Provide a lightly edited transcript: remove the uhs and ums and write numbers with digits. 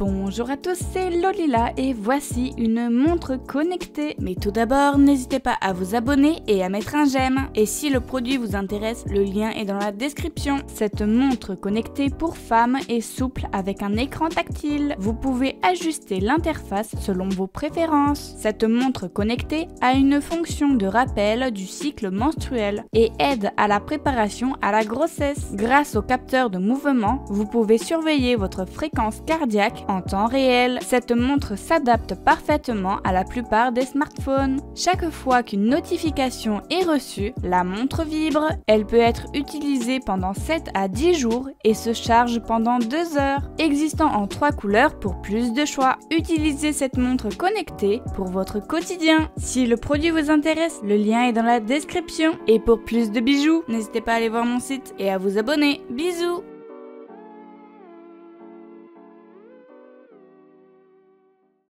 Bonjour à tous, c'est Lolila et voici une montre connectée. Mais tout d'abord, n'hésitez pas à vous abonner et à mettre un j'aime. Et si le produit vous intéresse, le lien est dans la description. Cette montre connectée pour femmes est souple avec un écran tactile. Vous pouvez ajuster l'interface selon vos préférences. Cette montre connectée a une fonction de rappel du cycle menstruel et aide à la préparation à la grossesse. Grâce au capteur de mouvement, vous pouvez surveiller votre fréquence cardiaque en temps réel. Cette montre s'adapte parfaitement à la plupart des smartphones. Chaque fois qu'une notification est reçue, la montre vibre. Elle peut être utilisée pendant 7 à 10 jours et se charge pendant 2 heures, existant en 3 couleurs pour plus de choix. Utilisez cette montre connectée pour votre quotidien. Si le produit vous intéresse, le lien est dans la description. Et pour plus de bijoux, n'hésitez pas à aller voir mon site et à vous abonner. Bisous!